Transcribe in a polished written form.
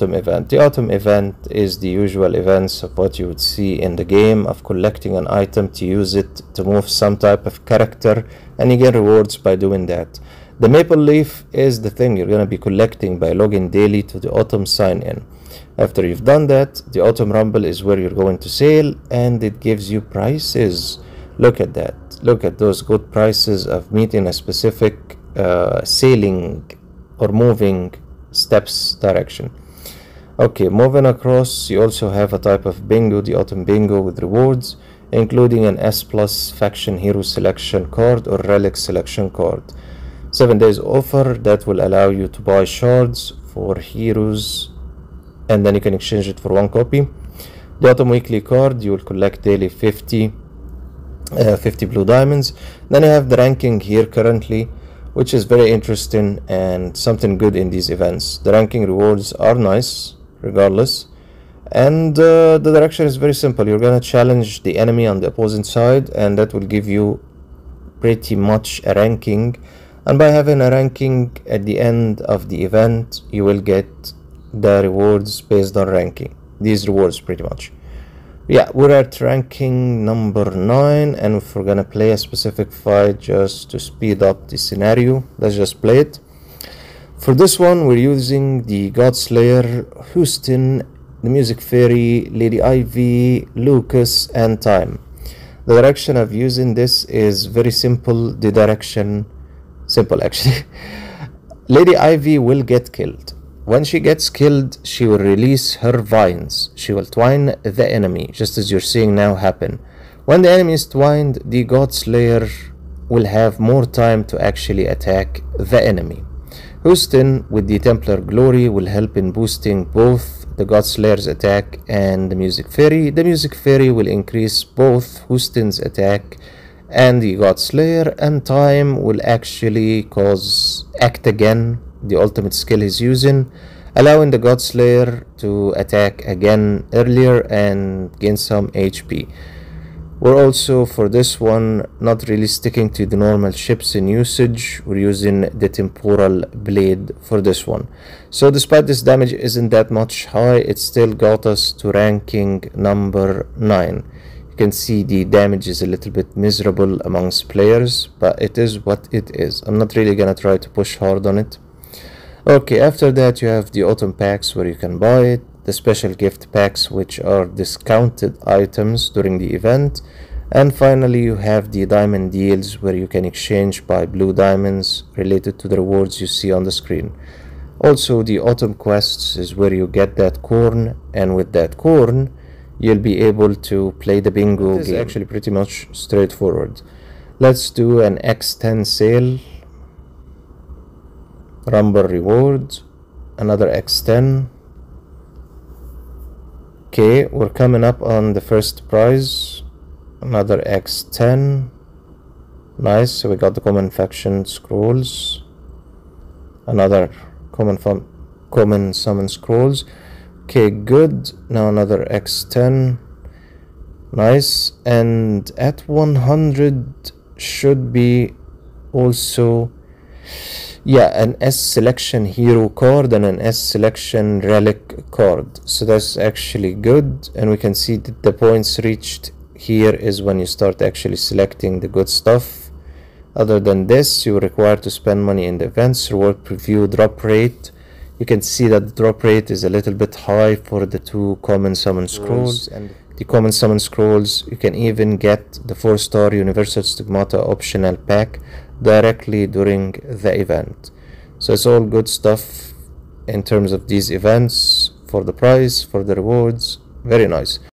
autumn event. The autumn event is the usual events of what you would see in the game of collecting an item to use it to move some type of character, and you get rewards by doing that. The maple leaf is the thing you're going to be collecting by logging daily to the autumn sign in. After you've done that, the autumn rumble is where you're going to sail, and it gives you prices. Look at that. Look at those good prices of meeting a specific sailing or moving steps direction. Okay, moving across, you also have a type of bingo, the autumn bingo, with rewards, including an S+ faction hero selection card or relic selection card. 7 days offer that will allow you to buy shards for heroes, and then you can exchange it for one copy. The autumn weekly card, you will collect daily 50 blue diamonds. Then you have the ranking here currently, which is very interesting and something good in these events. The ranking rewards are nice regardless, and the direction is very simple. You're gonna challenge the enemy on the opposing side, and that will give you pretty much a ranking. And by having a ranking at the end of the event, you will get the rewards based on ranking. These rewards pretty much. Yeah, we're at ranking number 9, and if we're gonna play a specific fight just to speed up the scenario, let's just play it. For this one, we're using the God Slayer, Houston, the Music Fairy, Lady Ivy, Lucas, and Time. The direction of using this is very simple. The direction simple actually. Lady Ivy will get killed. When she gets killed, she will release her vines. She will twine the enemy, just as you're seeing now happen. When the enemy is twined, the God Slayer will have more time to actually attack the enemy. Houston, with the Templar glory, will help in boosting both the God Slayer's attack and the Music Fairy. The Music Fairy will increase both Houston's attack and the God Slayer, and Time will actually cause act again, the ultimate skill he's using, allowing the God Slayer to attack again earlier and gain some HP. We're also, for this one, not really sticking to the normal ships in usage. We're using the temporal blade for this one. So despite this damage isn't that much high, it still got us to ranking number 9. You can see the damage is a little bit miserable amongst players, but it is what it is. I'm not really gonna try to push hard on it. Okay, after that you have the autumn packs where you can buy it, the special gift packs which are discounted items during the event, and finally you have the diamond deals where you can exchange by blue diamonds related to the rewards you see on the screen. Also, the autumn quests is where you get that corn, and with that corn you'll be able to play the bingo game. This is actually pretty much straightforward. Let's do an X10 sale. Rumble reward, another X10. Okay, we're coming up on the first prize, another X10. Nice, so we got the common faction scrolls, another common summon scrolls. Okay, good. Now another X10. Nice, and at 100 should be also, yeah, an S selection hero card and an S selection relic card. So that's actually good, and we can see that the points reached here is when you start actually selecting the good stuff. Other than this, you are required to spend money in the events. Reward preview drop rate, you can see that the drop rate is a little bit high for the two common summon scrolls, and the common summon scrolls you can even get the 4-star universal stigmata optional pack directly during the event. So it's all good stuff in terms of these events, for the price, for the rewards. Very nice.